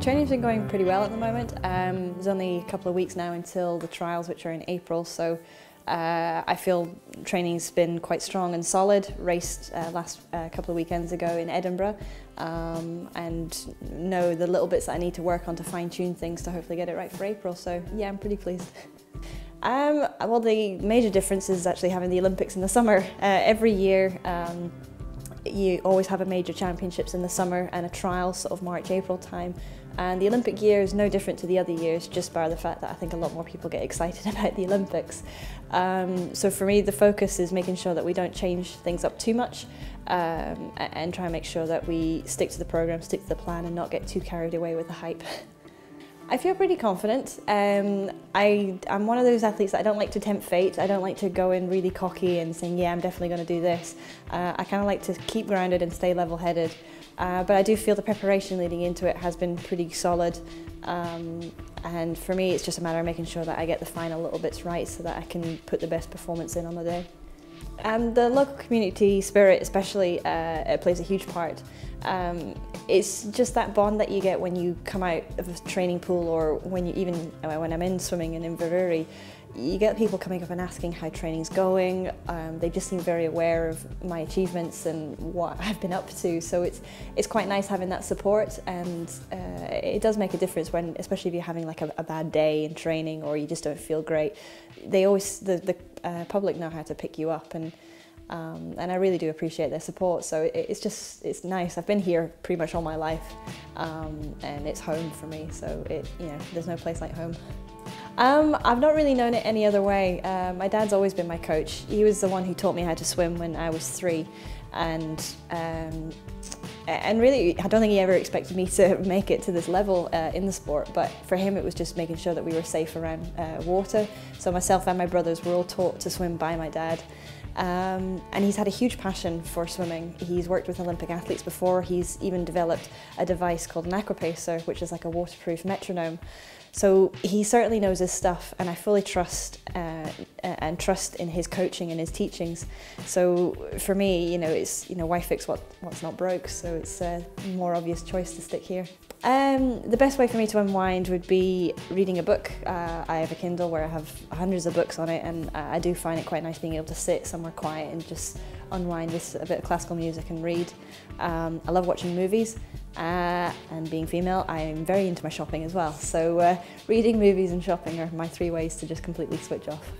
Training's been going pretty well at the moment. There's only a couple of weeks now until the trials, which are in April, so I feel training's been quite strong and solid. Raced last couple of weekends ago in Edinburgh, and know the little bits that I need to work on to fine-tune things to hopefully get it right for April, so yeah, I'm pretty pleased. Well, the major difference is actually having the Olympics in the summer. Every year you always have a major championships in the summer and a trial sort of March, April time, and the Olympic year is no different to the other years, just by the fact that I think a lot more people get excited about the Olympics. So for me the focus is making sure that we don't change things up too much, and try and make sure that we stick to the programme, stick to the plan and not get too carried away with the hype. I feel pretty confident. I'm one of those athletes that I don't like to tempt fate. I don't like to go in really cocky and saying, yeah, I'm definitely going to do this. I kind of like to keep grounded and stay level-headed. But I do feel the preparation leading into it has been pretty solid. And for me, it's just a matter of making sure that I get the final little bits right so that I can put the best performance in on the day. The local community spirit especially plays a huge part. It's just that bond that you get when you come out of a training pool, or when I'm in swimming in Inverurie, you get people coming up and asking how training's going. They just seem very aware of my achievements and what I've been up to, so it's quite nice having that support, and it does make a difference when, especially if you're having like a bad day in training or you just don't feel great. They always, the public know how to pick you up, and I really do appreciate their support, so it's nice. I've been here pretty much all my life, and it's home for me, so there's no place like home. I've not really known it any other way. My dad's always been my coach. He was the one who taught me how to swim when I was 3, and really I don't think he ever expected me to make it to this level in the sport, but for him it was just making sure that we were safe around water. So myself and my brothers were all taught to swim by my dad. And he's had a huge passion for swimming. He's worked with Olympic athletes before. He's even developed a device called an Aquapacer, which is like a waterproof metronome. So he certainly knows his stuff, and I fully trust and trust in his coaching and his teachings. So for me, why fix what's not broke? So it's a more obvious choice to stick here. The best way for me to unwind would be reading a book. I have a Kindle where I have hundreds of books on it, and I do find it quite nice being able to sit somewhere quiet and just unwind with a bit of classical music and read. I love watching movies, and being female, I'm very into my shopping as well. So reading, movies and shopping are my 3 ways to just completely switch off.